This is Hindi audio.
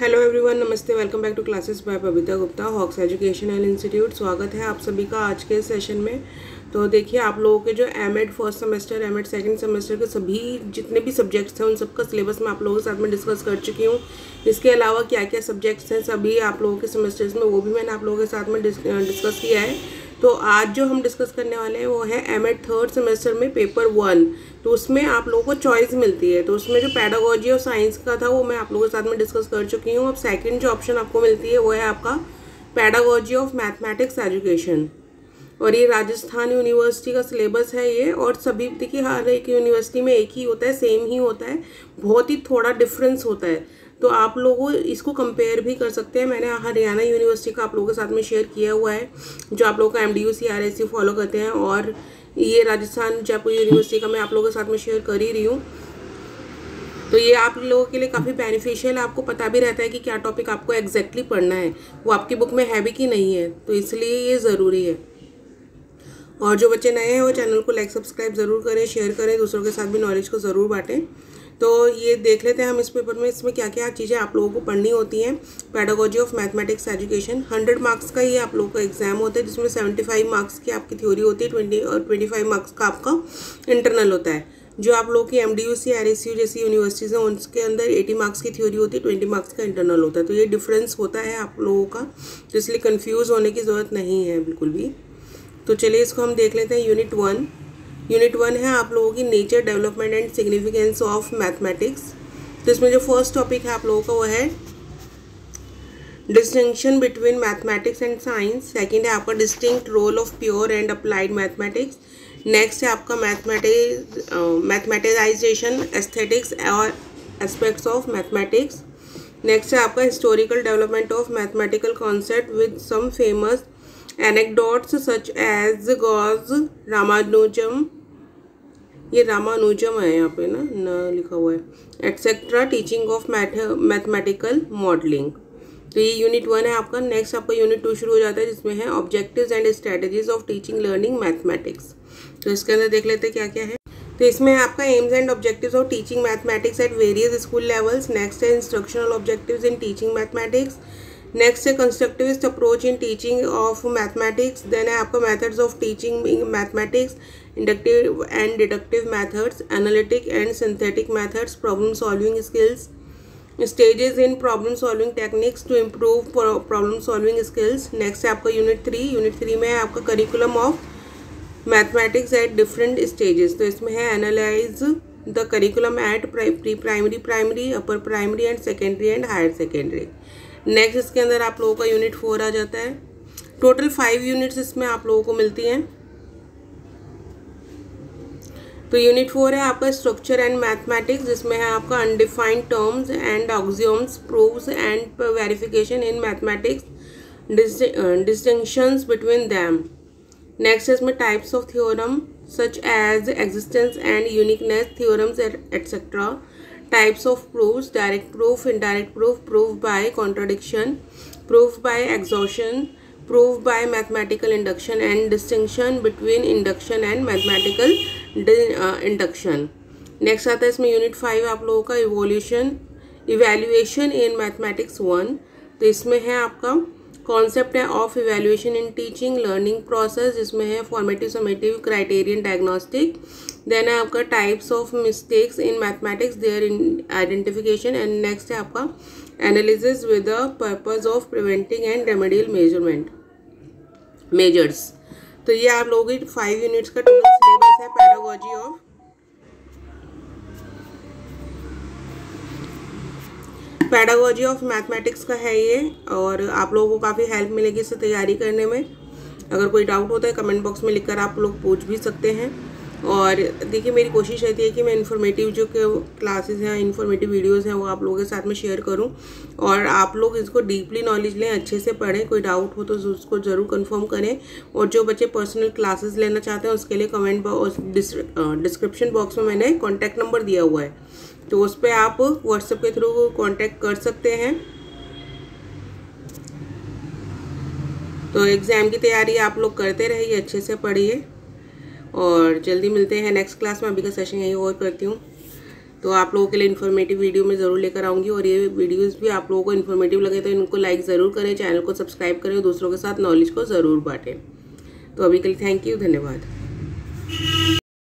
हेलो एवरीवन, नमस्ते। Welcome back to classes by Babita Gupta Hawks educational institute. स्वागत है आप सभी का आज के सेशन में। तो देखिए, आप लोगों के जो M.ed first semester, M.ed second semester के सभी जितने भी सब्जेक्ट्स हैं उन सबका सिलेबस मैं आप लोगों के साथ में डिस्कस कर चुकी हूँ। इसके अलावा क्या क्या सब्जेक्ट्स हैं सभी आप लोगों के सेमेस्टर्स में, वो भी मैंने आप लोगों के साथ में डिस्कस किया है। तो आज जो हम डिस्कस करने वाले हैं वो है M.ed थर्ड सेमेस्टर में पेपर 1। तो उसमें आप लोगों को चॉइस मिलती है। तो उसमें जो पैडागोजी और साइंस का था वो मैं आप लोगों के साथ में डिस्कस कर चुकी हूँ। अब सेकंड जो ऑप्शन आपको मिलती है वो है आपका पैडागोजी ऑफ मैथमेटिक्स एजुकेशन, और ये राजस्थान यूनिवर्सिटी का सिलेबस है ये। और सभी देखिए, हर एक यूनिवर्सिटी में एक ही होता है, सेम ही होता है, बहुत ही थोड़ा डिफरेंस होता है। तो आप लोगों इसको कंपेयर भी कर सकते हैं। मैंने हरियाणा यूनिवर्सिटी का आप लोगों के साथ में शेयर किया हुआ है, जो आप लोगों का MDU CRSC फॉलो करते हैं, और ये राजस्थान जयपुर यूनिवर्सिटी का मैं आप लोगों के साथ में शेयर कर ही रही हूँ। तो ये आप लोगों के लिए काफ़ी बेनिफिशियल है। आपको पता भी रहता है कि क्या टॉपिक आपको एग्जैक्टली पढ़ना है, वो आपकी बुक में है भी कि नहीं है, तो इसलिए ये ज़रूरी है। और जो बच्चे नए हैं वो चैनल को लाइक सब्सक्राइब ज़रूर करें, शेयर करें, दूसरों के साथ भी नॉलेज को ज़रूर बांटें। तो ये देख लेते हैं हम इस पेपर में, इसमें क्या क्या चीज़ें आप लोगों को पढ़नी होती हैं। Pedagogy of mathematics education 100 marks का ये आप लोगों का एग्जाम होता है, जिसमें 75 मार्क्स की आपकी थ्योरी होती है, 20 और 25 मार्क्स का आपका इंटरनल होता है। जो आप लोगों की MDU CRSC जैसी यूनिवर्सिटीज़ हैं उनके अंदर 80 मार्क्स की थ्योरी होती है, 20 मार्क्स का इंटरनल होता है। तो ये डिफरेंस होता है आप लोगों का, तो इसलिए कन्फ्यूज़ होने की ज़रूरत नहीं है बिल्कुल भी। तो चलिए इसको हम देख लेते हैं। यूनिट 1। यूनिट 1 है आप लोगों की nature, development and significance of mathematics. तो इसमें जो फर्स्ट टॉपिक है आप लोगों का वो है distinction between mathematics and science. Second है आपका distinct role of pure and applied mathematics. Next है आपका मैथमेटिकाइजेशन, एस्थेटिक्स और एस्पेक्ट्स ऑफ मैथमेटिक्स। नेक्स्ट है आपका historical development of mathematical concept with some famous anecdotes such as Gauss, Ramanujan, ये रामानुजम है यहाँ पे ना लिखा हुआ है, etcetera teaching of mathematical modelling. तो ये यूनिट 1 है आपका। नेक्स्ट आपका यूनिट 2 शुरू हो जाता है, जिसमें है objectives and strategies of teaching learning mathematics. तो इसके अंदर देख लेते हैं क्या क्या है। तो इसमें आपका aims and objectives of teaching mathematics at various school levels. Next है instructional objectives in teaching mathematics. Next है constructivist approach in teaching of mathematics. Then है आपका methods of teaching in mathematics, inductive and deductive methods, analytic and synthetic methods, problem solving skills, stages in problem solving techniques to improve problem solving skills. Next है आपका यूनिट 3। यूनिट 3 में है आपका curriculum of mathematics at different stages. तो इसमें है analyse the curriculum at pre primary, primary, upper primary and secondary and higher secondary. Next इसके अंदर आप लोगों का यूनिट 4 आ जाता है। टोटल 5 यूनिट्स इसमें आप लोगों को मिलती हैं। तो यूनिट 4 है आपका स्ट्रक्चर एंड मैथमेटिक्स, जिसमें है आपका undefined terms and axioms, proofs and verification in mathematics, distinctions between them. Next इसमें types of theorem such as existence and uniqueness theorems etcetera, types of proofs, direct proof, indirect proof, proof by contradiction, proof by exhaustion, proof by mathematical induction and distinction between induction and mathematical induction. Next आता है इसमें यूनिट 5 आप लोगों का इवैल्यूएशन इन मैथमेटिक्स 1। तो इसमें है आपका कॉन्सेप्ट है of evaluation in teaching learning process, जिसमें है formative, summative, criterion, diagnostic. Then है आपका types of mistakes in mathematics, their identification. And next है आपका analysis with the purpose of preventing and remedial measures. तो ये आप लोगों की 5 यूनिट्स का टोटल सिलेबस है पैडागोजी ऑफ मैथमेटिक्स का है ये, और आप लोगों को काफ़ी हेल्प मिलेगी इससे तैयारी करने में। अगर कोई डाउट होता है कमेंट बॉक्स में लिखकर आप लोग पूछ भी सकते हैं। और देखिए, मेरी कोशिश रहती है कि मैं इन्फॉर्मेटिव जो क्लासेस हैं, इन्फॉर्मेटिव वीडियोस हैं, वो आप लोगों के साथ में शेयर करूं, और आप लोग इसको डीपली नॉलेज लें, अच्छे से पढ़ें। कोई डाउट हो तो उसको ज़रूर कंफर्म करें। और जो बच्चे पर्सनल क्लासेस लेना चाहते हैं उसके लिए कमेंट बॉक्स, डिस्क्रिप्शन बॉक्स में मैंने कॉन्टैक्ट नंबर दिया हुआ है, तो उस पर आप व्हाट्सएप के थ्रू कॉन्टैक्ट कर सकते हैं। तो एग्ज़ाम की तैयारी आप लोग करते रहिए, अच्छे से पढ़िए, और जल्दी मिलते हैं नेक्स्ट क्लास में। अभी का सेशन यही ओवर करती हूँ। तो आप लोगों के लिए इन्फॉर्मेटिव वीडियो मैं ज़रूर लेकर आऊँगी। और ये वीडियोस भी आप लोगों को इन्फॉर्मेटिव लगे तो इनको लाइक ज़रूर करें, चैनल को सब्सक्राइब करें और दूसरों के साथ नॉलेज को ज़रूर बांटें। तो अभी के लिए थैंक यू, धन्यवाद।